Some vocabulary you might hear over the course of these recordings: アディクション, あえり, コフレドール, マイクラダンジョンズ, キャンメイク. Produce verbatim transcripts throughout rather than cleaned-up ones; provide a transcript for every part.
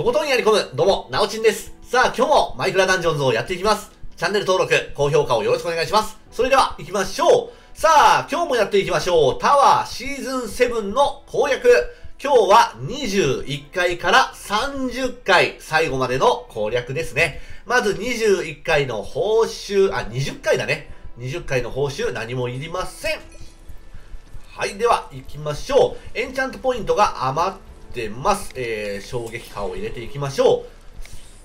とことんやり込む、どうも、なおちんです。さあ、今日もマイクラダンジョンズをやっていきます。チャンネル登録、高評価をよろしくお願いします。それでは、行きましょう。さあ、今日もやっていきましょう。タワーシーズンセブンの攻略。今日はにじゅういっかいからさんじゅっかい、最後までの攻略ですね。まずにじゅういっかいの報酬、あ、にじゅっかいだね。にじゅっかいの報酬、何もいりません。はい、では、行きましょう。エンチャントポイントが余って、出ます、えー、衝撃波を入れていきましょう。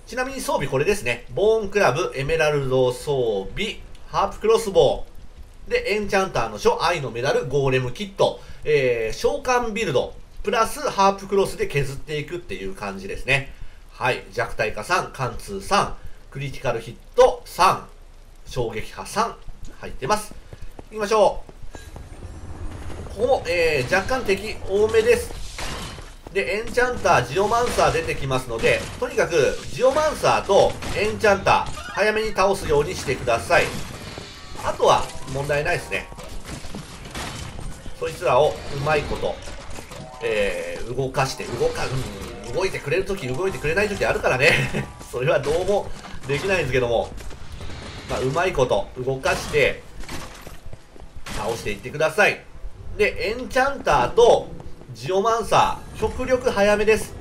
ちなみに装備これですね。ボーンクラブ、エメラルド装備、ハープクロスボウでエンチャンターの書、愛のメダル、ゴーレムキット、えー、召喚ビルドプラスハープクロスで削っていくっていう感じですね。はい、弱体化さん、貫通さん、クリティカルヒットさん、衝撃波さん入ってます。いきましょう。ここも、えー、若干敵多めです。で、エンチャンター、ジオマンサー出てきますので、とにかくジオマンサーとエンチャンター、早めに倒すようにしてください。あとは問題ないですね。そいつらをうまいこと、えー、動かして、動か、うん、動いてくれるとき、動いてくれないときあるからね。それはどうもできないんですけども、まあ、うまいこと動かして、倒していってください。で、エンチャンターと、ジオマンサー、極力早めです。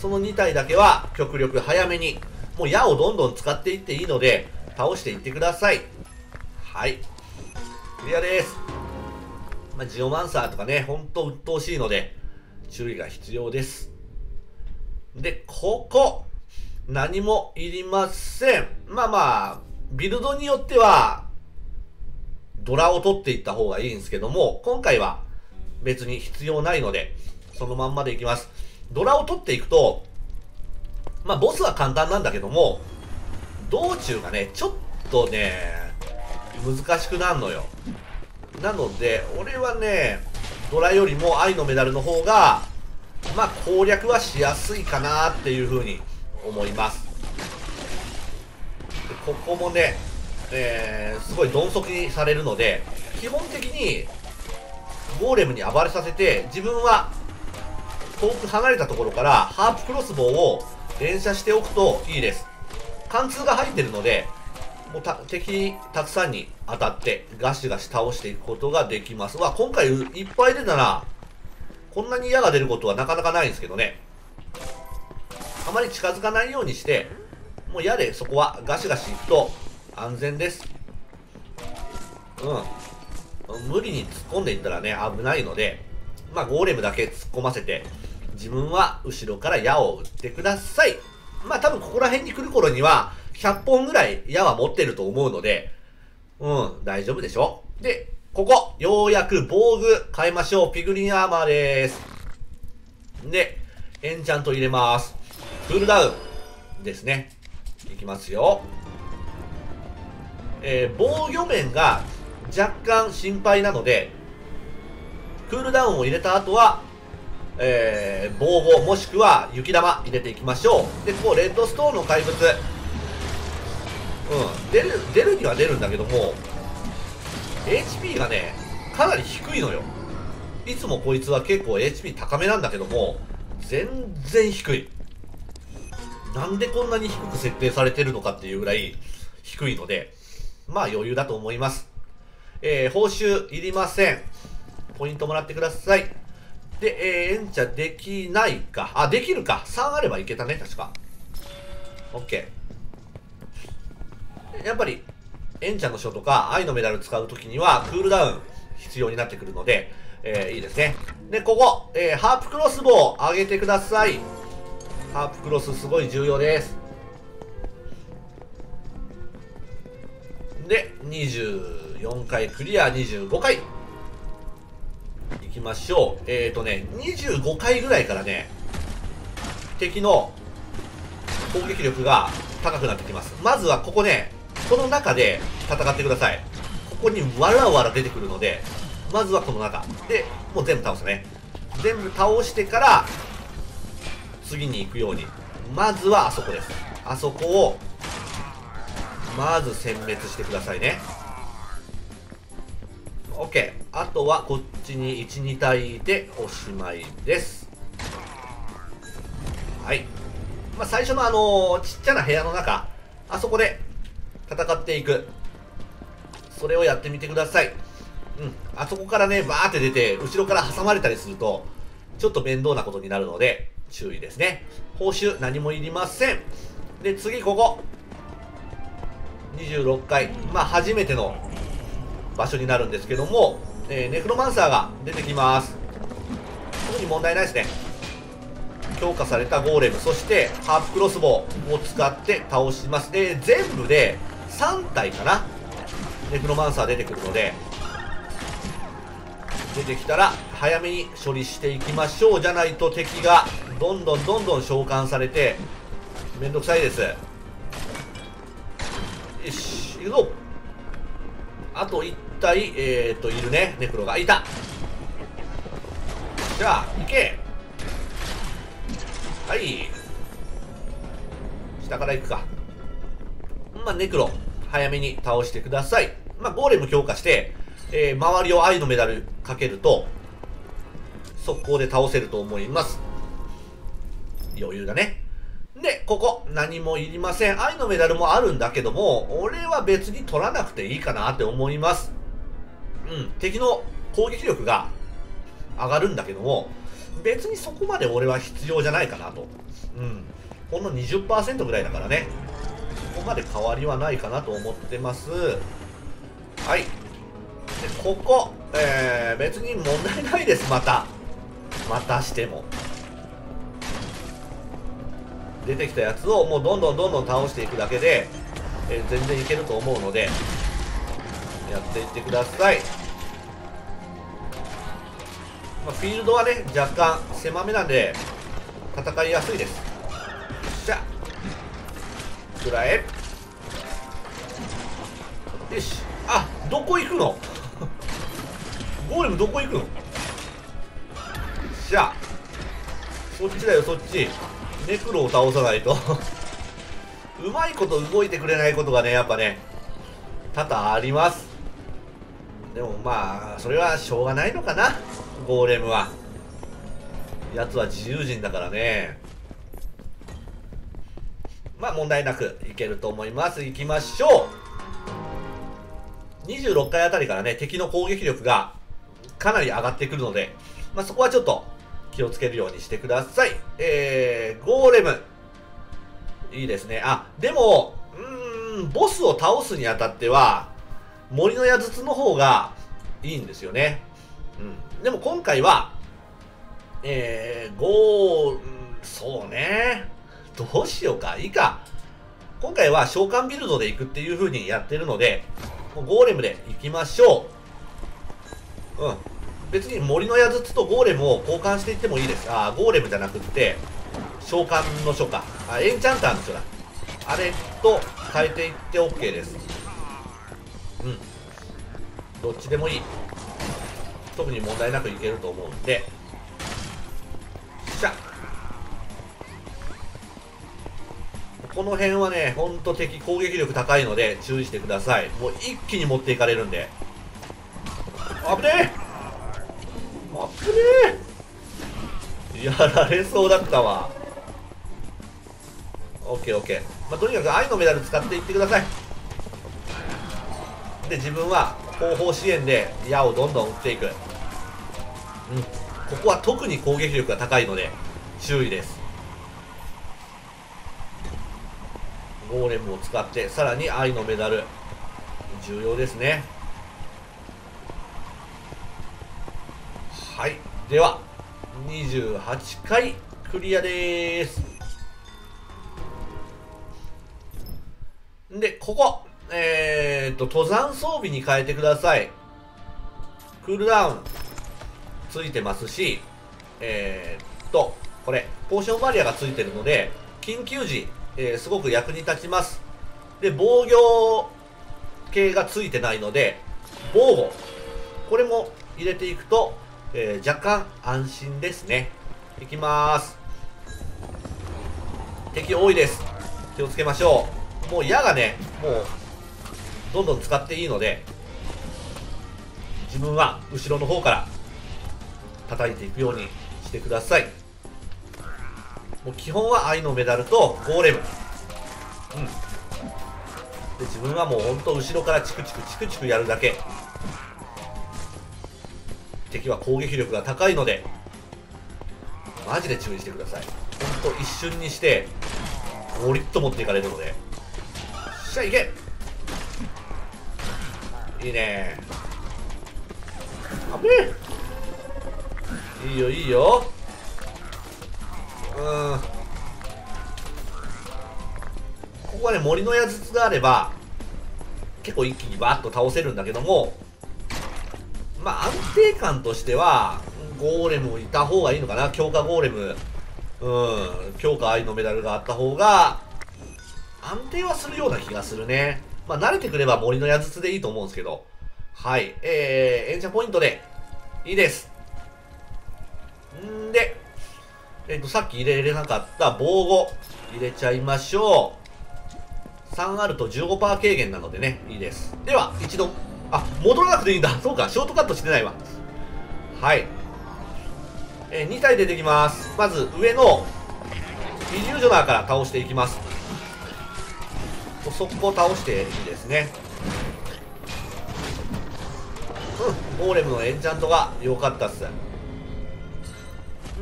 そのにたいだけは極力早めに、もう矢をどんどん使っていっていいので、倒していってください。はい。クリアです。まあ、ジオマンサーとかね、ほんと鬱陶しいので、注意が必要です。で、ここ、何もいりません。まあまあ、ビルドによっては、ドラを取っていった方がいいんですけども、今回は、別に必要ないので、そのまんまでいきます。ドラを取っていくと、まあ、ボスは簡単なんだけども、道中がね、ちょっとね、難しくなるのよ。なので、俺はね、ドラよりも愛のメダルの方が、まあ、攻略はしやすいかなっていう風に思います。で、ここもね、えー、すごい鈍足にされるので、基本的に、ゴーレムに暴れさせて、自分は遠く離れたところからハープクロスボウを連射しておくといいです。貫通が入ってるので、もうた敵たくさんに当たってガシガシ倒していくことができます。わ、今回いっぱい出たな。こんなに矢が出ることはなかなかないんですけどね。あまり近づかないようにして、もう矢でそこはガシガシいくと安全です。うん。無理に突っ込んでいったらね、危ないので、まあ、ゴーレムだけ突っ込ませて、自分は後ろから矢を撃ってください。まあ、多分ここら辺に来る頃には、ひゃっぽんぐらい矢は持ってると思うので、うん、大丈夫でしょ。で、ここ、ようやく防具変えましょう。ピグリンアーマーでーす。で、エンチャント入れます。クールダウンですね。いきますよ。えー、防御面が、若干心配なので、クールダウンを入れた後は、えー、防護もしくは雪玉入れていきましょう。で、ここレッドストーンの怪物、うん、出る出るには出るんだけども、 エイチピー がねかなり低いのよ。いつもこいつは結構 エイチピー 高めなんだけども、全然低い。なんでこんなに低く設定されてるのかっていうぐらい低いので、まあ余裕だと思います。えー、報酬いりません。ポイントもらってください。で、えー、エンチャできないか。あ、できるか。さんあればいけたね、確か。OK。やっぱり、エンチャの書とか、愛のメダル使うときには、クールダウン必要になってくるので、えー、いいですね。で、ここ、えー、ハープクロスボウ上げてください。ハープクロスすごい重要です。で、にじゅうよんかいクリア、にじゅうごかいいきましょう。えーとね、にじゅうごかいぐらいからね、敵の攻撃力が高くなってきます。まずはここね、この中で戦ってください。ここにわらわら出てくるので、まずはこの中で、もう全部倒すね。全部倒してから、次に行くように。まずはあそこです。あそこを、まず殲滅してくださいね。OK。あとはこっちにいち、にたいでおしまいです。はい。まあ、最初のあのー、ちっちゃな部屋の中、あそこで戦っていく。それをやってみてください。うん。あそこからね、バーって出て、後ろから挟まれたりすると、ちょっと面倒なことになるので、注意ですね。報酬何もいりません。で、次ここ。にじゅうろっかい。まあ、初めての場所になるんですけども、えー、ネクロマンサーが出てきます。特に問題ないですね。強化されたゴーレム、そしてハーフクロスボウを使って倒します。で、全部でさんたいかな。ネクロマンサー出てくるので、出てきたら早めに処理していきましょう。じゃないと敵がどんどんどんどん召喚されてめんどくさいです。よし、行くぞ。あといったい、えーっといるね。ネクロがいた。じゃあ行け。はい、下から行くか。まあネクロ早めに倒してください。まあゴーレム強化して、えー、周りを愛のメダルかけると速攻で倒せると思います。余裕だね。で、ここ何もいりません。愛のメダルもあるんだけども、俺は別に取らなくていいかなって思います。うん、敵の攻撃力が上がるんだけども、別にそこまで俺は必要じゃないかなと。うん。ほんの にじゅっパーセント ぐらいだからね。そこまで変わりはないかなと思ってます。はい。で、ここ、えー、別に問題ないです、また。またしても。出てきたやつをもうどんどんどんどん倒していくだけで、えー、全然いけると思うので、やっていってください。まあ、フィールドはね、若干狭めなんで、戦いやすいです。よっしゃ。くらえ。よし。あ、どこ行くのゴーレムどこ行くの。よっしゃ。そっちだよ、そっち。ネクロを倒さないと。うまいこと動いてくれないことがね、やっぱね、多々あります。でもまあ、それはしょうがないのかな。ゴーレムはやつは自由人だからね。まあ問題なくいけると思います。いきましょう。にじゅうろっかいあたりからね、敵の攻撃力がかなり上がってくるので、まあ、そこはちょっと気をつけるようにしてください。えー、ゴーレムいいですね。あ、でもうーんボスを倒すにあたっては森の矢筒の方がいいんですよね。うん、でも今回は、えー、ゴー、そうね。どうしようか。いいか。今回は召喚ビルドで行くっていう風にやってるので、もうゴーレムで行きましょう。うん。別に森の矢筒とゴーレムを交換していってもいいです。ああ、ゴーレムじゃなくって、召喚の書か。あ、エンチャンターの書だ。あれと変えていって OK です。うん。どっちでもいい。特に問題なくいけると思うんで。よっしゃ。この辺はね、ほんと敵攻撃力高いので注意してください。もう一気に持っていかれるんで。危ねえ危ねえやられそうだったわ。オッケーオッケー。まあ、とにかく愛のメダル使っていってください。で、自分は後方支援で矢をどんどん打っていく。うん、ここは特に攻撃力が高いので注意です。ゴーレムを使ってさらに愛のメダル重要ですね。はい、ではにじゅうはっかいクリアでーす。で、ここえーっと、登山装備に変えてください。クールダウンついてますし、えー、っと、これ、ポーションバリアがついてるので、緊急時、えー、すごく役に立ちます。で、防御系がついてないので、防護。これも入れていくと、えー、若干安心ですね。いきまーす。敵多いです。気をつけましょう。もう矢がね、もう、どんどん使っていいので、自分は後ろの方から叩いていくようにしてください。もう基本は愛のメダルとゴーレム、うん、で自分はもうほんと後ろからチクチクチクチクやるだけ。敵は攻撃力が高いのでマジで注意してください。ほんと一瞬にしてゴリッと持っていかれるので。よっしゃいけ、いいねー、危ねえ、いいよいいよ、うーん、ここはね森の矢筒があれば結構一気にバーッと倒せるんだけども、まあ安定感としてはゴーレムいた方がいいのかな。強化ゴーレム、うん、強化愛のメダルがあった方が安定はするような気がするね。まあ慣れてくれば森の矢筒でいいと思うんですけど。はい。えー、演者ポイントでいいです。んで、えっと、さっき入れれなかった防護入れちゃいましょう。さんあると じゅうごパーセント 軽減なのでね、いいです。では、一度、あ、戻らなくていいんだ。そうか、ショートカットしてないわ。はい。えー、に体出てきます。まず上のイリュージョナーから倒していきます。速攻倒していいですね。うん、ゴーレムのエンチャントが良かったっす。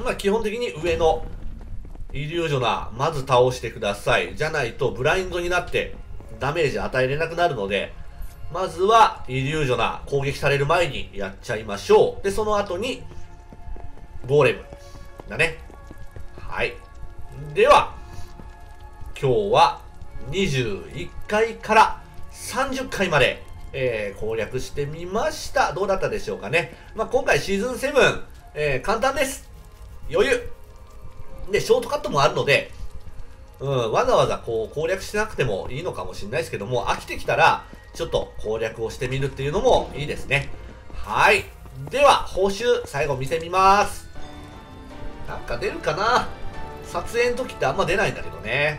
まあ基本的に上のイリュージョナーまず倒してください。じゃないとブラインドになってダメージ与えれなくなるので、まずはイリュージョナー攻撃される前にやっちゃいましょう。でその後にゴーレムだね。はい。では、今日はにじゅういっかいからさんじゅっかいまで、えー、攻略してみました。どうだったでしょうかね。まあ、今回シーズンセブン、えー、簡単です。余裕。で、ショートカットもあるので、うん、わざわざこう攻略しなくてもいいのかもしれないですけども、飽きてきたら、ちょっと攻略をしてみるっていうのもいいですね。はい。では、報酬、最後見せみます。なんか出るかな。撮影の時ってあんま出ないんだけどね。